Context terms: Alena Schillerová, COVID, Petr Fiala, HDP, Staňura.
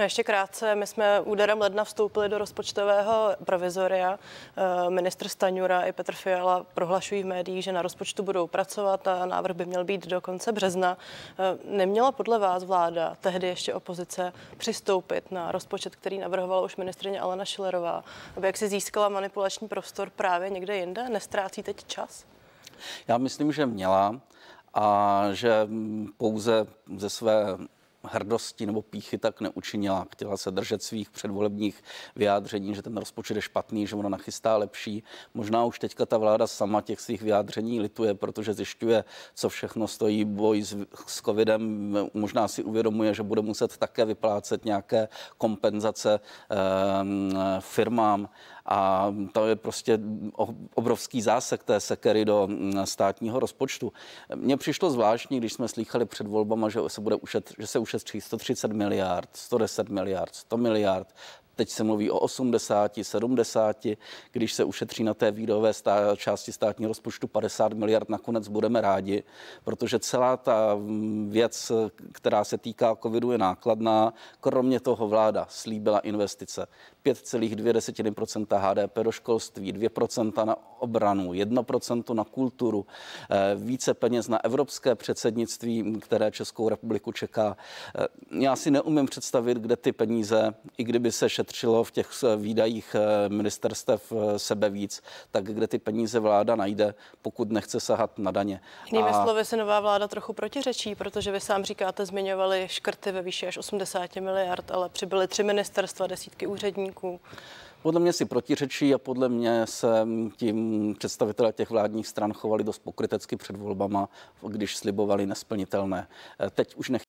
No ještě krátce, my jsme úderem ledna vstoupili do rozpočtového provizoria. Ministr Staňura i Petr Fiala prohlašují v médiích, že na rozpočtu budou pracovat a návrh by měl být do konce března. Neměla podle vás vláda, tehdy ještě opozice, přistoupit na rozpočet, který navrhovala už ministryně Alena Schillerová, aby jaksi získala manipulační prostor právě někde jinde? Nestrácí teď čas? Já myslím, že měla a že pouze ze své hrdosti nebo pýchy tak neučinila. Chtěla se držet svých předvolebních vyjádření, že ten rozpočet je špatný, že ona nachystá lepší. Možná už teďka ta vláda sama těch svých vyjádření lituje, protože zjišťuje, co všechno stojí boj s covidem. Možná si uvědomuje, že bude muset také vyplácet nějaké kompenzace firmám. A to je prostě obrovský zásek té sekery do státního rozpočtu. Mně přišlo zvláštní, když jsme slýchali před volbama, že se ušetří 130 miliard, 110 miliard, 100 miliard. Teď se mluví o 80, 70, když se ušetří na té výdové části státního rozpočtu 50 miliard, nakonec budeme rádi, protože celá ta věc, která se týká covidu, je nákladná. Kromě toho vláda slíbila investice 5,2% HDP do školství, 2% na obranu, 1% na kulturu, více peněz na evropské předsednictví, které Českou republiku čeká. Já si neumím představit, kde ty peníze, i kdyby se šetřilo v těch výdajích ministerstev sebe víc, tak kde ty peníze vláda najde, pokud nechce sahat na daně. Jinými slovy se nová vláda trochu protiřečí, protože vy sám říkáte, zmiňovali škrty ve výši až 80 miliard, ale přibyly 3 ministerstva, desítky úředníků. Podle mě si protiřečí a podle mě se tím představitelé těch vládních stran chovali dost pokrytecky před volbama, když slibovali nesplnitelné. Teď už nechtějí.